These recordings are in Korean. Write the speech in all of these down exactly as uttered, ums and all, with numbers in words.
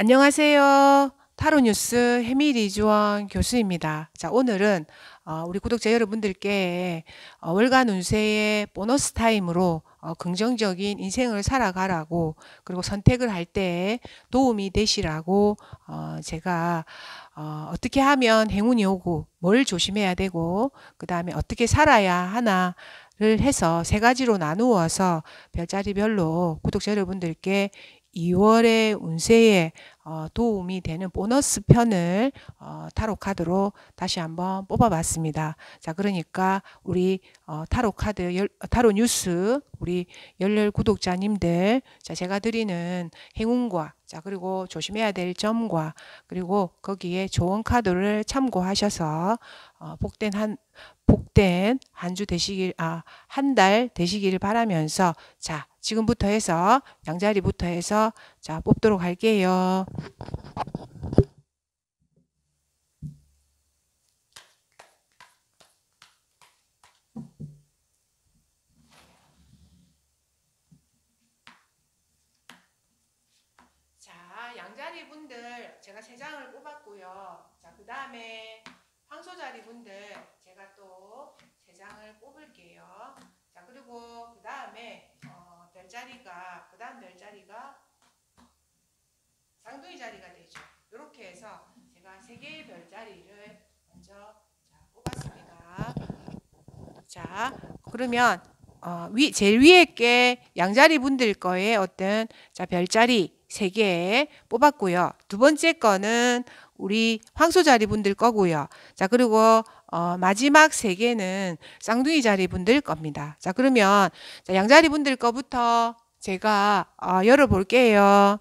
안녕하세요. 타롯뉴스 해밀 이주원 교수입니다. 자, 오늘은 우리 구독자 여러분들께 월간 운세의 보너스 타임으로 긍정적인 인생을 살아가라고, 그리고 선택을 할 때 도움이 되시라고, 제가 어떻게 하면 행운이 오고, 뭘 조심해야 되고, 그 다음에 어떻게 살아야 하나 를 해서 세 가지로 나누어서 별자리별로 구독자 여러분들께 이월의 운세에 어, 도움이 되는 보너스 편을 어, 타로 카드로 다시 한번 뽑아봤습니다. 자, 그러니까 우리 어, 타로 카드, 열, 타로 뉴스 우리 열렬 구독자님들, 자, 제가 드리는 행운과, 자, 그리고 조심해야 될 점과, 그리고 거기에 조언 카드를 참고하셔서 어, 복된 한 복된 한 주 되시길, 아, 한 달 되시길 바라면서, 자, 지금부터 해서 양자리부터 해서, 자, 뽑도록 할게요. 자, 양자리 분들 제가 세 장을 뽑았고요. 자, 그 다음에 황소자리 분들 제가 또 세 장을 뽑을게요. 자, 그리고 그 다음에 어, 별자리가, 그 다음 별자리가 쌍둥이자리가 되죠. 이렇게 해서 제가 세 개의 별자리를 먼저, 자, 뽑았습니다. 자, 그러면 어, 위, 제일 위에 게 양자리 분들 거에 어떤, 자, 별자리 세 개 뽑았고요. 두 번째 거는 우리 황소자리 분들 거고요. 자, 그리고 어, 마지막 세 개는 쌍둥이 자리 분들 겁니다. 자, 그러면, 자, 양자리 분들 거부터 제가 어, 열어볼게요.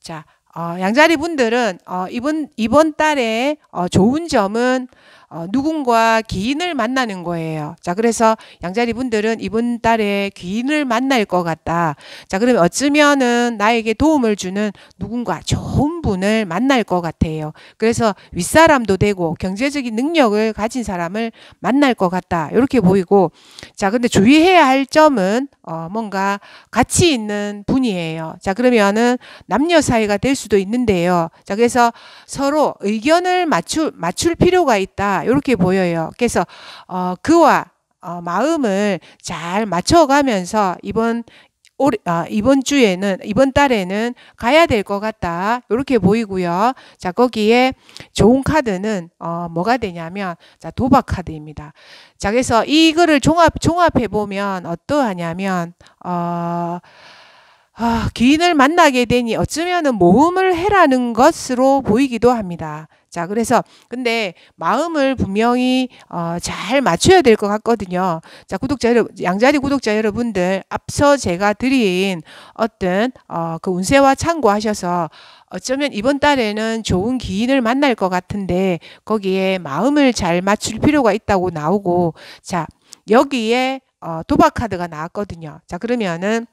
자, 어, 양자리 분들은 어, 이번 이번 달에 어, 좋은 점은 어, 누군가 귀인을 만나는 거예요. 자, 그래서 양자리 분들은 이번 달에 귀인을 만날 것 같다. 자, 그러면 어쩌면은 나에게 도움을 주는 누군가, 좋은 분을 만날 것 같아요. 그래서 윗사람도 되고 경제적인 능력을 가진 사람을 만날 것 같다, 이렇게 보이고, 자, 근데 주의해야 할 점은 어, 뭔가 가치 있는 분이에요. 자, 그러면은 남녀 사이가 될 수도 있는데요. 자, 그래서 서로 의견을 맞출 맞출 필요가 있다, 이렇게 보여요. 그래서 어, 그와 어, 마음을 잘 맞춰가면서 이번 올, 어, 이번 주에는, 이번 달에는 가야 될 것 같다, 이렇게 보이고요. 자, 거기에 좋은 카드는 어, 뭐가 되냐면, 자, 도박 카드입니다. 자, 그래서 이거를 종합 종합해 보면 어떠하냐면, 어, 아, 귀인을 만나게 되니 어쩌면은 모험을 해라는 것으로 보이기도 합니다. 자, 그래서 근데 마음을 분명히 어, 잘 맞춰야 될 것 같거든요. 자, 구독자 여러분, 양자리 구독자 여러분들, 앞서 제가 드린 어떤 어, 그 운세와 참고하셔서 어쩌면 이번 달에는 좋은 기인을 만날 것 같은데 거기에 마음을 잘 맞출 필요가 있다고 나오고, 자, 여기에 어, 도박 카드가 나왔거든요. 자, 그러면은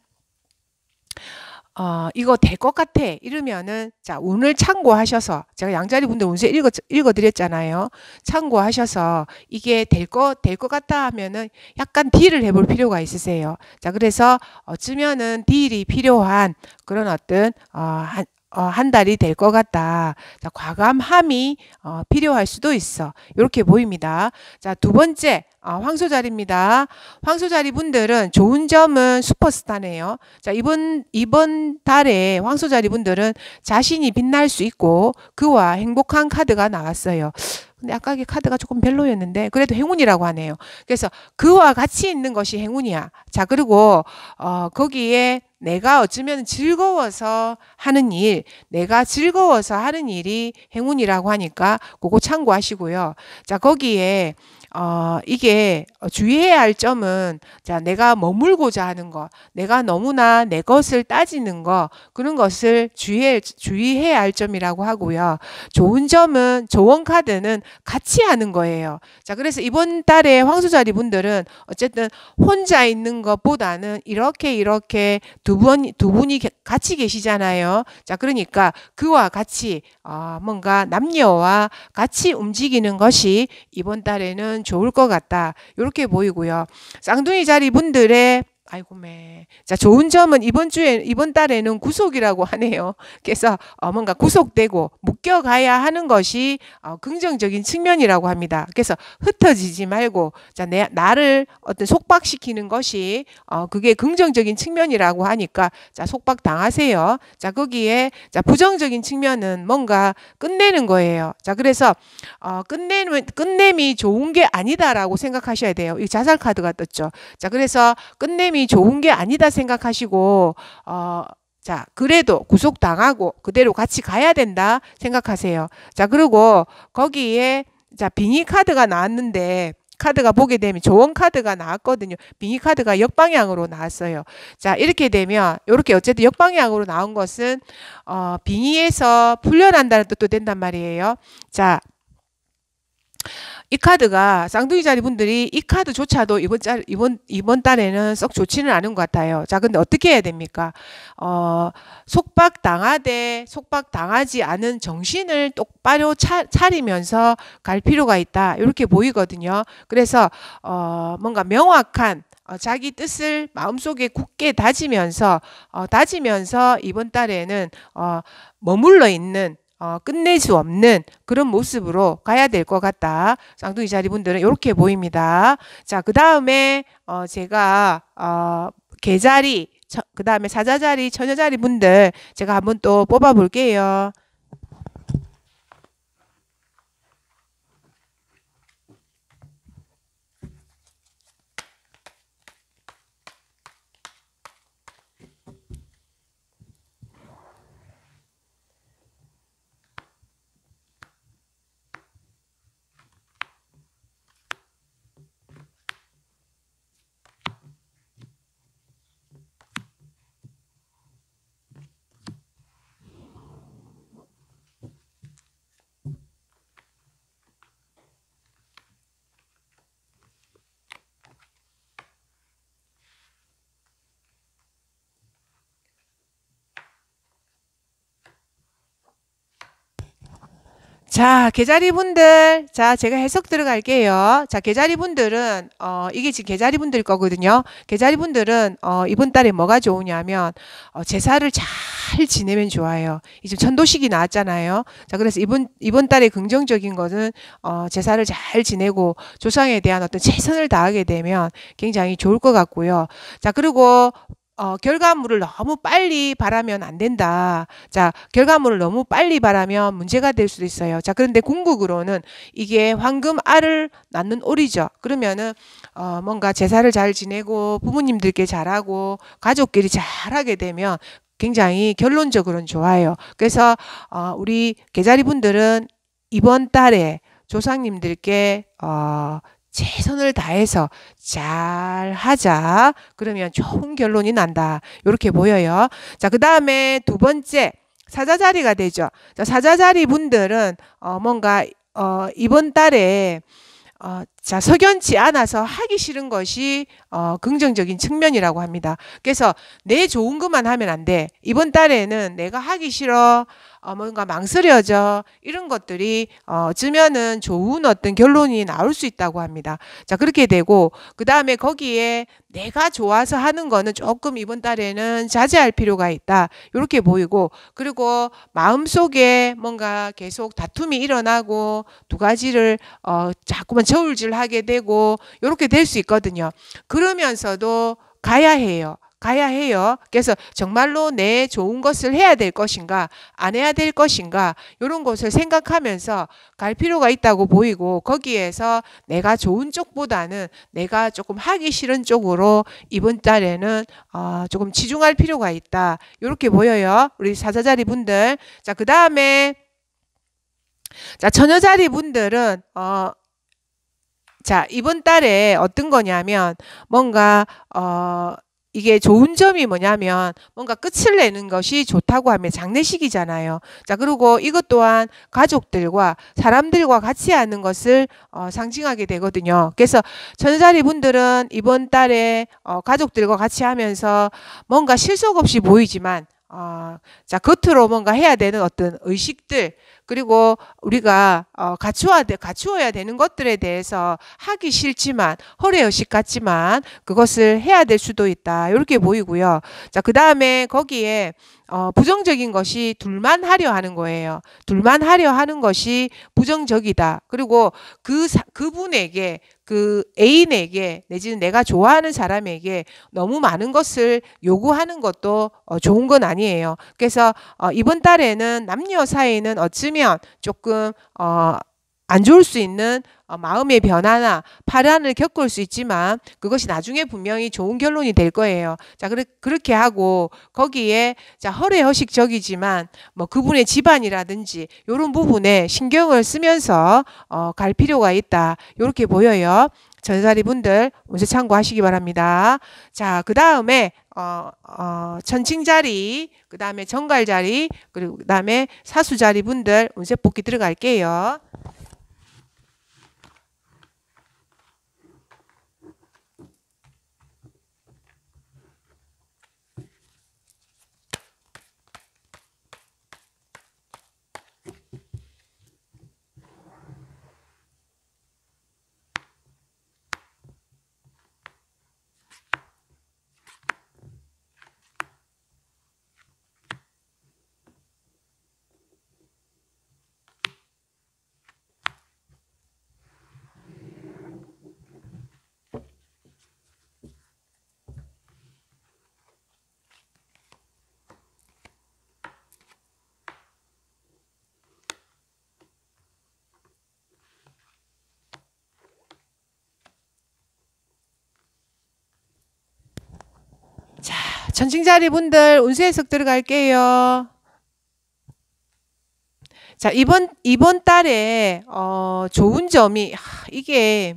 어, 이거 될 것 같아, 이러면은, 자, 운을 참고하셔서, 제가 양자리 분들 운세 읽어, 읽어드렸잖아요. 참고하셔서, 이게 될 것, 될 것 같다 하면은 약간 딜을 해볼 필요가 있으세요. 자, 그래서 어쩌면은 딜이 필요한 그런 어떤, 어, 한, 어, 한 달이 될 것 같다. 자, 과감함이 어, 필요할 수도 있어, 이렇게 보입니다. 자, 두 번째, 어, 황소자리입니다. 황소자리 분들은 좋은 점은 슈퍼스타네요. 자, 이번 이번 달에 황소자리 분들은 자신이 빛날 수 있고 그와 행복한 카드가 나왔어요. 근데 아까 카드가 조금 별로였는데 그래도 행운이라고 하네요. 그래서 그와 같이 있는 것이 행운이야. 자, 그리고 어, 거기에 내가 어쩌면 즐거워서 하는 일, 내가 즐거워서 하는 일이 행운이라고 하니까 그거 참고하시고요. 자, 거기에 어, 이게 주의해야 할 점은, 자, 내가 머물고자 하는 것, 내가 너무나 내 것을 따지는 것, 그런 것을 주의해, 주의해야 할 점이라고 하고요. 좋은 점은, 조언 카드는 같이 하는 거예요. 자, 그래서 이번 달에 황소자리 분들은 어쨌든 혼자 있는 것보다는 이렇게 이렇게 두 분, 두 분이 같이 계시잖아요. 자, 그러니까 그와 같이 어, 뭔가 남녀와 같이 움직이는 것이 이번 달에는 좋을 것 같다, 이렇게 보이고요. 쌍둥이 자리 분들의 아이고 매. 자, 좋은 점은 이번 주에 이번 달에는 구속이라고 하네요. 그래서 어, 뭔가 구속되고 묶여가야 하는 것이 어, 긍정적인 측면이라고 합니다. 그래서 흩어지지 말고 자, 내 나를 어떤 속박시키는 것이 어, 그게 긍정적인 측면이라고 하니까 자, 속박 당하세요. 자, 거기에 자, 부정적인 측면은 뭔가 끝내는 거예요. 자, 그래서 어, 끝내는 끝냄이 좋은 게 아니다라고 생각하셔야 돼요. 이 자살 카드가 떴죠. 자, 그래서 끝냄이 좋은 게 아니다 생각하시고 어, 자, 그래도 구속당하고 그대로 같이 가야 된다 생각하세요. 자, 그리고 거기에 자, 빙의 카드가 나왔는데 카드가 보게 되면 조언 카드가 나왔거든요. 빙의 카드가 역방향으로 나왔어요. 자, 이렇게 되면 이렇게 어쨌든 역방향으로 나온 것은 어, 빙의에서 풀려난다는 뜻도 된단 말이에요. 자, 이 카드가 쌍둥이 자리 분들이 이 카드조차도 이번 달 이번 이번 달에는 썩 좋지는 않은 것 같아요. 자, 근데 어떻게 해야 됩니까? 어, 속박 당하되 속박 당하지 않은 정신을 똑바로 차, 차리면서 갈 필요가 있다. 이렇게 보이거든요. 그래서 어, 뭔가 명확한 어, 자기 뜻을 마음속에 굳게 다지면서 어, 다지면서 이번 달에는 어, 머물러 있는. 어, 끝낼 수 없는 그런 모습으로 가야 될 것 같다. 쌍둥이 자리 분들은 이렇게 보입니다. 자, 그 다음에 어, 제가 어, 게자리, 그 다음에 사자자리, 처녀자리 분들 제가 한번 또 뽑아볼게요. 자, 게자리 분들, 자, 제가 해석 들어갈게요. 자, 게자리 분들은 어 이게 지금 게자리 분들 거거든요. 게자리 분들은 어 이번 달에 뭐가 좋으냐면 어 제사를 잘 지내면 좋아요. 지금 천도식이 나왔잖아요. 자, 그래서 이번 이번 달에 긍정적인 것은 어 제사를 잘 지내고 조상에 대한 어떤 최선을 다하게 되면 굉장히 좋을 것 같고요. 자, 그리고 어, 결과물을 너무 빨리 바라면 안 된다. 자, 결과물을 너무 빨리 바라면 문제가 될 수도 있어요. 자, 그런데 궁극으로는 이게 황금 알을 낳는 올이죠. 그러면은, 어, 뭔가 제사를 잘 지내고 부모님들께 잘하고 가족끼리 잘하게 되면 굉장히 결론적으로는 좋아요. 그래서, 어, 우리 게자리 분들은 이번 달에 조상님들께, 어, 최선을 다해서 잘 하자. 그러면 좋은 결론이 난다. 이렇게 보여요. 자, 그 다음에 두 번째 사자자리가 되죠. 자, 사자자리 분들은 어, 뭔가 어, 이번 달에 어, 자, 석연치 않아서 하기 싫은 것이 어, 긍정적인 측면이라고 합니다. 그래서 내 좋은 것만 하면 안 돼. 이번 달에는 내가 하기 싫어. 어, 뭔가 망설여져 이런 것들이 어, 어쩌면은 좋은 어떤 결론이 나올 수 있다고 합니다. 자, 그렇게 되고 그 다음에 거기에 내가 좋아서 하는 거는 조금 이번 달에는 자제할 필요가 있다. 이렇게 보이고 그리고 마음속에 뭔가 계속 다툼이 일어나고 두 가지를 어, 자꾸만 저울질하게 되고 이렇게 될 수 있거든요. 그러면서도 가야 해요. 가야 해요. 그래서 정말로 내 좋은 것을 해야 될 것인가 안 해야 될 것인가 이런 것을 생각하면서 갈 필요가 있다고 보이고 거기에서 내가 좋은 쪽보다는 내가 조금 하기 싫은 쪽으로 이번 달에는 어, 조금 치중할 필요가 있다. 이렇게 보여요. 우리 사자자리 분들. 자, 그 다음에 자 처녀자리 분들은 어, 자 이번 달에 어떤 거냐면 뭔가 어 이게 좋은 점이 뭐냐면 뭔가 끝을 내는 것이 좋다고 하면 장례식이잖아요. 자, 그리고 이것 또한 가족들과 사람들과 같이 하는 것을 어, 상징하게 되거든요. 그래서 천자리 분들은 이번 달에 어, 가족들과 같이 하면서 뭔가 실속 없이 보이지만 어, 자, 겉으로 뭔가 해야 되는 어떤 의식들 그리고 우리가 어, 갖추어야, 돼, 갖추어야 되는 것들에 대해서 하기 싫지만 허례허식 같지만 그것을 해야 될 수도 있다. 이렇게 보이고요. 자, 그 다음에 거기에 어, 부정적인 것이 둘만 하려 하는 거예요. 둘만 하려 하는 것이 부정적이다. 그리고 그 사, 그분에게 그 애인에게 내지는 내가 좋아하는 사람에게 너무 많은 것을 요구하는 것도 어, 좋은 건 아니에요. 그래서 어, 이번 달에는 남녀 사이는 어쩌면 조금 어, 안 좋을 수 있는 어, 마음의 변화나 파란을 겪을 수 있지만 그것이 나중에 분명히 좋은 결론이 될 거예요. 자, 그래, 그렇게 하고 거기에 자, 허례허식적이지만 뭐 그분의 집안이라든지 이런 부분에 신경을 쓰면서 어, 갈 필요가 있다. 이렇게 보여요. 전사리 분들 먼저 참고하시기 바랍니다. 자, 그 다음에 어, 어, 천칭자리, 그 다음에 전갈자리, 그리고 그 다음에 사수자리 분들 먼저 복귀 들어갈게요. 천칭자리 분들 운세 해석 들어갈게요. 자, 이번 이번 달에 어, 좋은 점이 하, 이게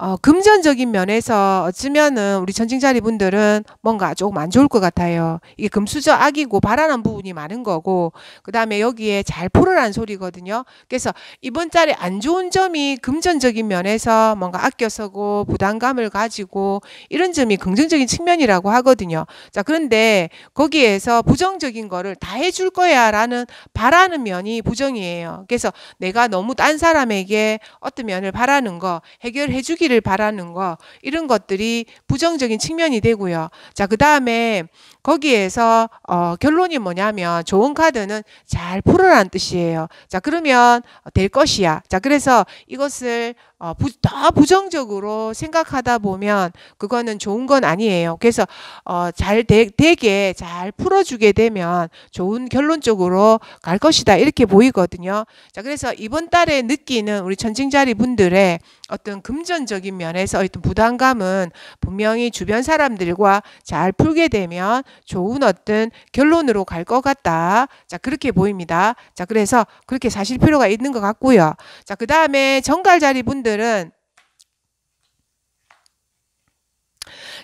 어, 금전적인 면에서 어쩌면은 우리 천칭자리 분들은 뭔가 조금 안 좋을 것 같아요. 이게 금수저 악이고 발안한 부분이 많은 거고 그 다음에 여기에 잘 풀어라는 소리거든요. 그래서 이번 달에 안 좋은 점이 금전적인 면에서 뭔가 아껴서고 부담감을 가지고 이런 점이 긍정적인 측면이라고 하거든요. 자, 그런데 거기에서 부정적인 거를 다 해줄 거야 라는 바라는 면이 부정이에요. 그래서 내가 너무 딴 사람에게 어떤 면을 바라는 거 해결해 주기 를 바라는 거 이런 것들이 부정적인 측면이 되고요. 자, 그 다음에 거기에서 어, 결론이 뭐냐면 좋은 카드는 잘 풀어라는 뜻이에요. 자, 그러면 될 것이야. 자, 그래서 이것을 어, 부, 더 부정적으로 생각하다 보면 그거는 좋은 건 아니에요. 그래서 어, 잘 되, 되게 잘 풀어주게 되면 좋은 결론 쪽으로 갈 것이다 이렇게 보이거든요. 자, 그래서 이번 달에 느끼는 우리 천칭자리 분들의 어떤 금전적인 면에서 어떤 부담감은 분명히 주변 사람들과 잘 풀게 되면 좋은 어떤 결론으로 갈 것 같다. 자, 그렇게 보입니다. 자, 그래서 그렇게 사실 필요가 있는 것 같고요. 자, 그 다음에 전갈자리 분들 들은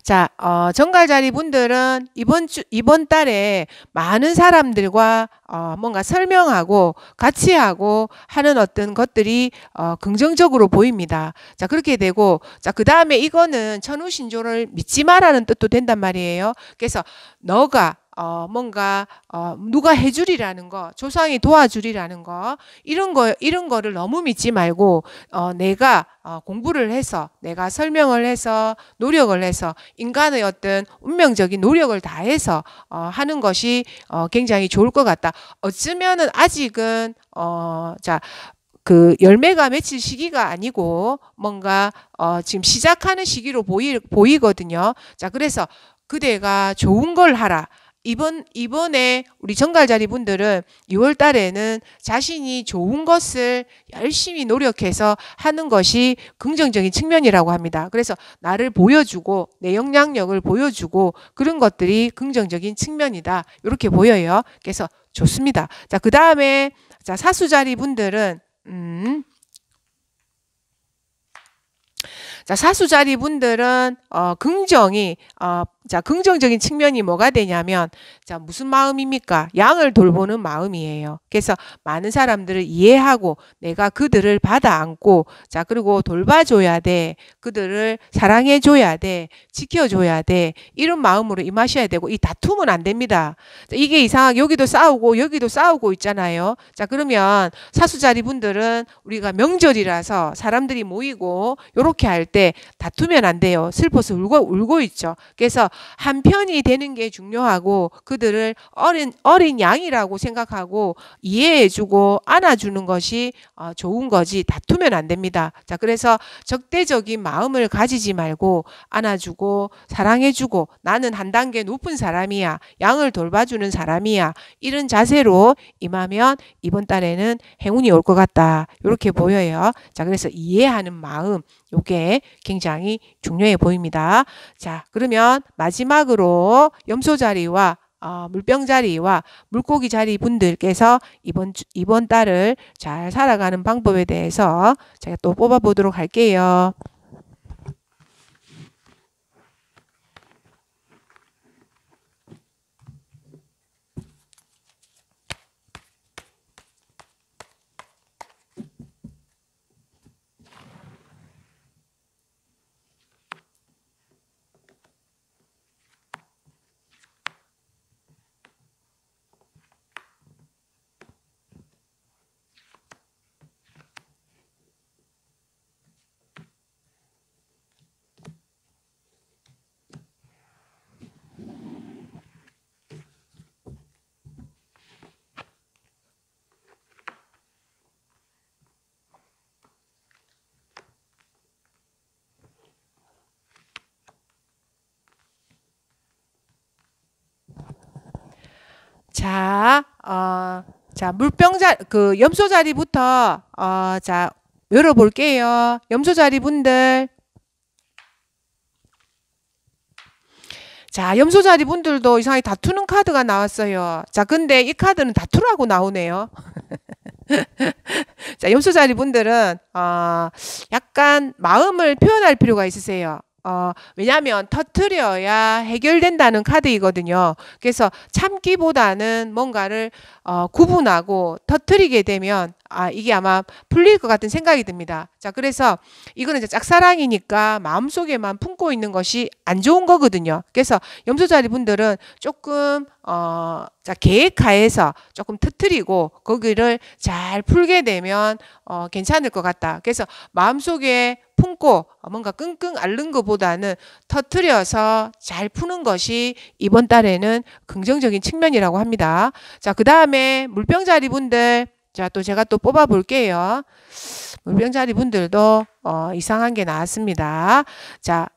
자, 어, 전갈자리 분들은 이번 주, 이번 달에 많은 사람들과 어, 뭔가 설명하고 같이 하고 하는 어떤 것들이 어, 긍정적으로 보입니다. 자, 그렇게 되고, 자, 그 다음에 이거는 천우신조를 믿지 마라는 뜻도 된단 말이에요. 그래서 너가 어, 뭔가, 어, 누가 해주리라는 거, 조상이 도와주리라는 거, 이런 거, 이런 거를 너무 믿지 말고, 어, 내가, 어, 공부를 해서, 내가 설명을 해서, 노력을 해서, 인간의 어떤 운명적인 노력을 다해서, 어, 하는 것이, 어, 굉장히 좋을 것 같다. 어쩌면은 아직은, 어, 자, 그 열매가 맺힐 시기가 아니고, 뭔가, 어, 지금 시작하는 시기로 보이, 보이거든요. 자, 그래서 그대가 좋은 걸 하라. 이번, 이번에 우리 전갈자리 분들은 이월 달에는 자신이 좋은 것을 열심히 노력해서 하는 것이 긍정적인 측면이라고 합니다. 그래서 나를 보여주고 내 영향력을 보여주고 그런 것들이 긍정적인 측면이다. 이렇게 보여요. 그래서 좋습니다. 자, 그 다음에 자, 사수자리 분들은, 음, 자, 사수자리 분들은, 어, 긍정이, 어, 자, 긍정적인 측면이 뭐가 되냐면, 자, 무슨 마음입니까? 양을 돌보는 마음이에요. 그래서 많은 사람들을 이해하고 내가 그들을 받아 안고, 자, 그리고 돌봐줘야 돼. 그들을 사랑해줘야 돼. 지켜줘야 돼. 이런 마음으로 임하셔야 되고, 이 다툼은 안 됩니다. 자, 이게 이상하게 여기도 싸우고 여기도 싸우고 있잖아요. 자, 그러면 사수자리 분들은 우리가 명절이라서 사람들이 모이고 요렇게 할 때 다투면 안 돼요. 슬퍼서 울고 울고 있죠. 그래서 한 편이 되는 게 중요하고, 그들을 어린 어린 양이라고 생각하고 이해해주고 안아주는 것이 어, 좋은 거지 다투면 안 됩니다. 자, 그래서 적대적인 마음을 가지지 말고 안아주고 사랑해주고, 나는 한 단계 높은 사람이야, 양을 돌봐주는 사람이야, 이런 자세로 임하면 이번 달에는 행운이 올 것 같다, 이렇게 보여요. 자, 그래서 이해하는 마음, 요게 굉장히 중요해 보입니다. 자, 그러면 마지막으로 염소자리와 어, 물병자리와 물고기자리 분들께서 이번 주, 이번 달을 잘 살아가는 방법에 대해서 제가 또 뽑아보도록 할게요. 자, 어, 자, 물병자, 그, 염소자리부터, 어, 자, 열어볼게요. 염소자리 분들. 자, 염소자리 분들도 이상하게 다투는 카드가 나왔어요. 자, 근데 이 카드는 다투라고 나오네요. 자, 염소자리 분들은, 어, 약간 마음을 표현할 필요가 있으세요. 어, 왜냐하면 터트려야 해결된다는 카드이거든요. 그래서 참기보다는 뭔가를 어, 구분하고 터트리게 되면 아, 이게 아마 풀릴 것 같은 생각이 듭니다. 자, 그래서 이거는 이제 짝사랑이니까 마음속에만 품고 있는 것이 안 좋은 거거든요. 그래서 염소자리 분들은 조금 어, 자, 계획하에서 조금 터트리고 거기를 잘 풀게 되면 어, 괜찮을 것 같다. 그래서 마음속에 품고 뭔가 끙끙 앓는 것보다는 터트려서 잘 푸는 것이 이번 달에는 긍정적인 측면이라고 합니다. 자, 그 다음에 물병자리 분들, 자, 또 제가 또 뽑아 볼게요. 물병자리 분들도 어, 이상한 게 나왔습니다. 자,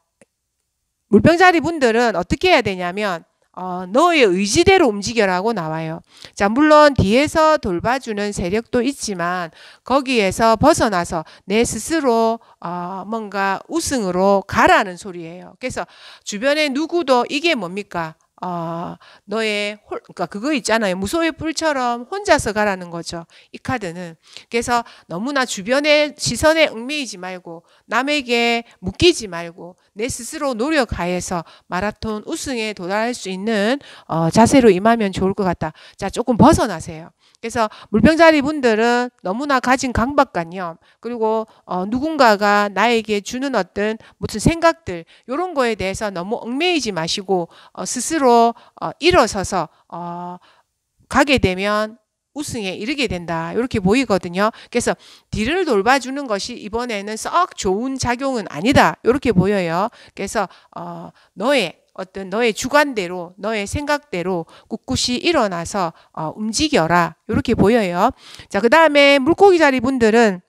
물병자리 분들은 어떻게 해야 되냐면 어, 너의 의지대로 움직여라고 나와요. 자, 물론 뒤에서 돌봐주는 세력도 있지만 거기에서 벗어나서 내 스스로 어, 뭔가 우승으로 가라는 소리예요. 그래서 주변에 누구도 이게 뭡니까? 어, 너의 홀, 그러니까 그거 있잖아요. 무소의 뿔처럼 혼자서 가라는 거죠, 이 카드는. 그래서 너무나 주변의 시선에 얽매이지 말고 남에게 묶이지 말고 내 스스로 노력하여서 마라톤 우승에 도달할 수 있는 어, 자세로 임하면 좋을 것 같다. 자, 조금 벗어나세요. 그래서 물병자리 분들은 너무나 가진 강박관념, 그리고 어, 누군가가 나에게 주는 어떤 무슨 생각들, 이런 거에 대해서 너무 얽매이지 마시고 어, 스스로 어, 일어서서 어, 가게 되면 우승에 이르게 된다, 이렇게 보이거든요. 그래서 뒤를 돌봐주는 것이 이번에는 썩 좋은 작용은 아니다, 이렇게 보여요. 그래서 어, 너의 어떤 너의 주관대로 너의 생각대로 꿋꿋이 일어나서 어, 움직여라, 이렇게 보여요. 자, 그 다음에 물고기자리 분들은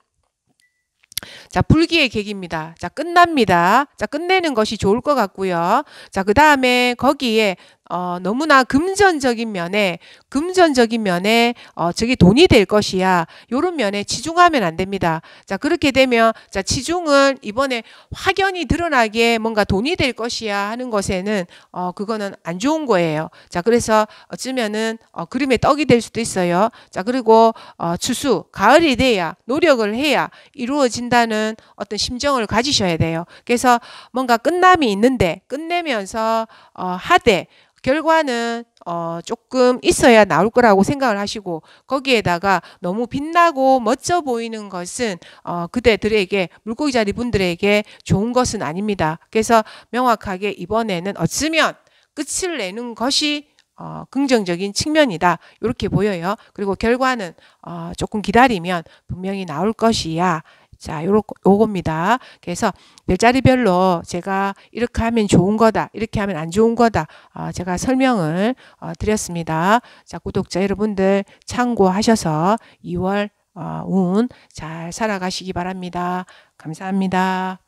자, 불기의 계기입니다. 자, 끝납니다. 자, 끝내는 것이 좋을 것 같고요. 자, 그 다음에 거기에 어, 너무나 금전적인 면에 금전적인 면에 어, 저게 돈이 될 것이야. 요런 면에 치중하면 안 됩니다. 자, 그렇게 되면 자, 치중은 이번에 확연히 드러나게 뭔가 돈이 될 것이야 하는 것에는 어, 그거는 안 좋은 거예요. 자, 그래서 어쩌면은 어, 그림의 떡이 될 수도 있어요. 자, 그리고 어, 추수, 가을이 돼야 노력을 해야 이루어진다는 어떤 심정을 가지셔야 돼요. 그래서 뭔가 끝남이 있는데 끝내면서 어, 하되 결과는 어, 조금 있어야 나올 거라고 생각을 하시고 거기에다가 너무 빛나고 멋져 보이는 것은 어, 그대들에게 물고기자리 분들에게 좋은 것은 아닙니다. 그래서 명확하게 이번에는 어쩌면 끝을 내는 것이 어, 긍정적인 측면이다. 이렇게 보여요. 그리고 결과는 어, 조금 기다리면 분명히 나올 것이야. 자, 요러, 요겁니다. 그래서 별자리별로 제가 이렇게 하면 좋은 거다, 이렇게 하면 안 좋은 거다, 어, 제가 설명을 어, 드렸습니다. 자, 구독자 여러분들 참고하셔서 이월 어, 운 잘 살아가시기 바랍니다. 감사합니다.